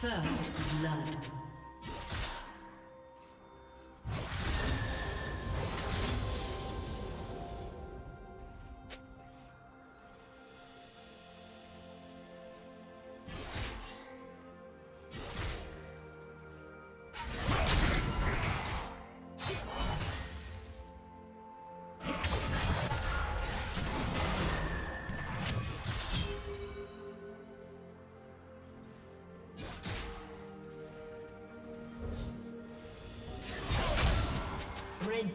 First blood. Red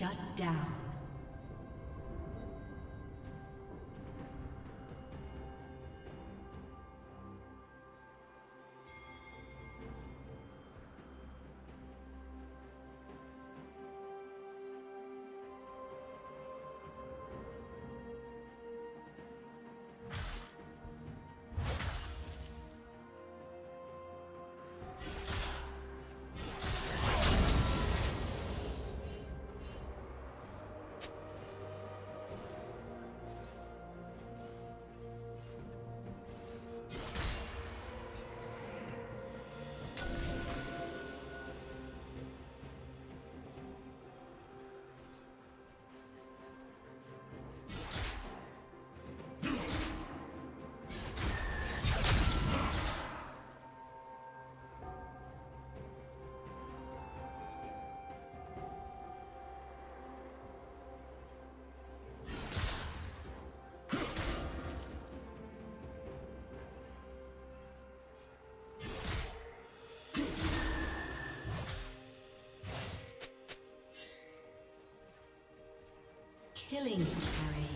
Shut down. Killing spree.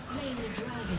Slain the dragon.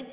Red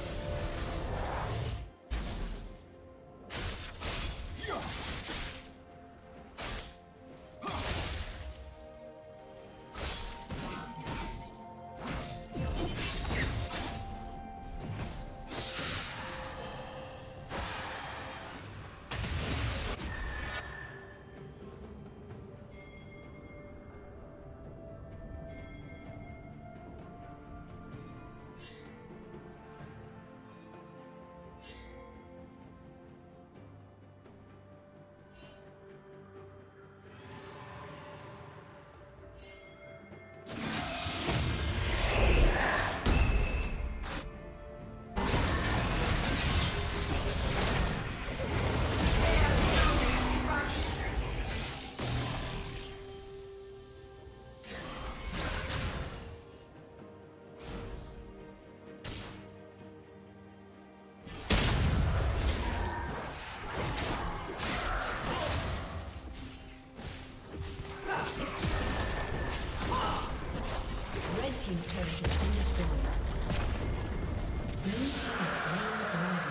Team's turret has been destroyed. Blue team has slain the dragon.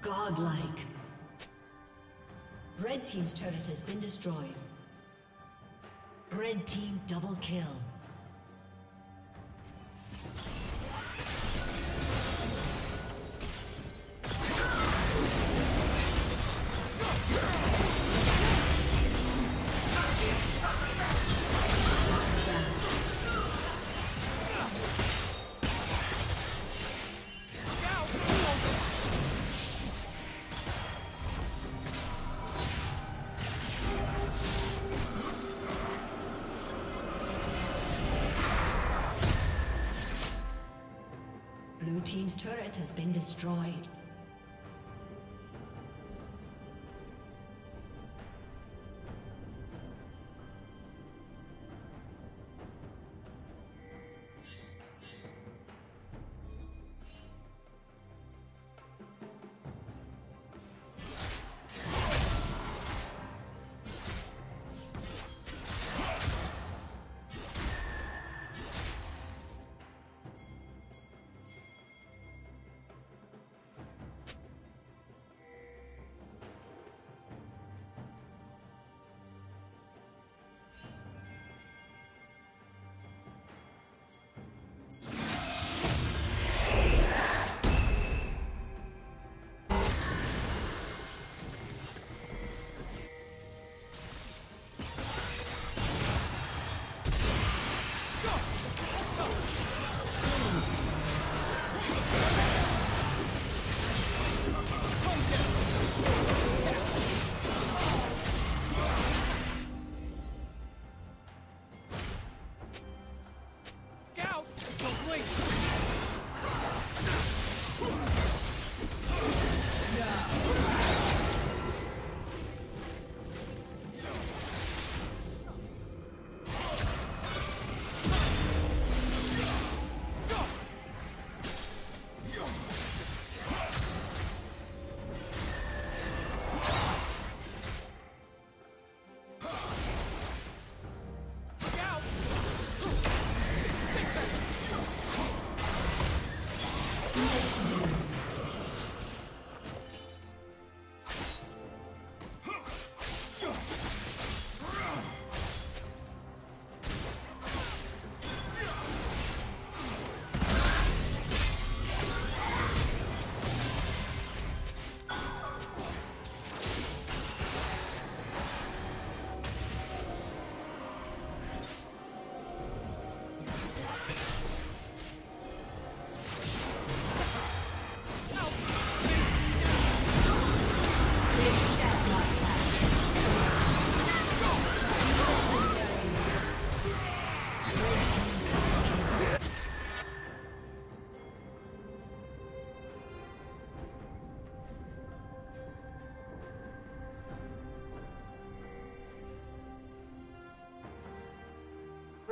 Godlike. Red Team's turret has been destroyed. Red Team double kill. Team's turret has been destroyed.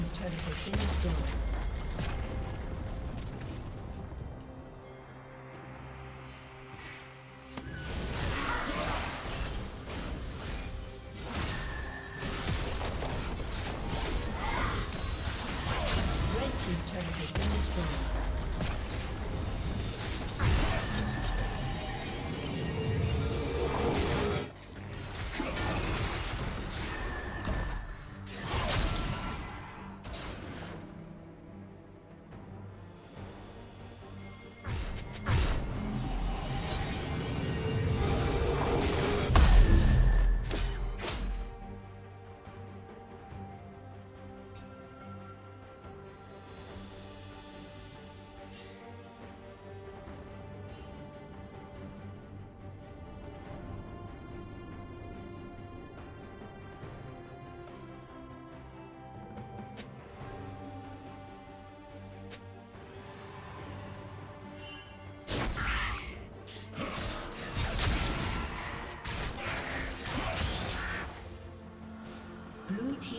His turret has been destroyed.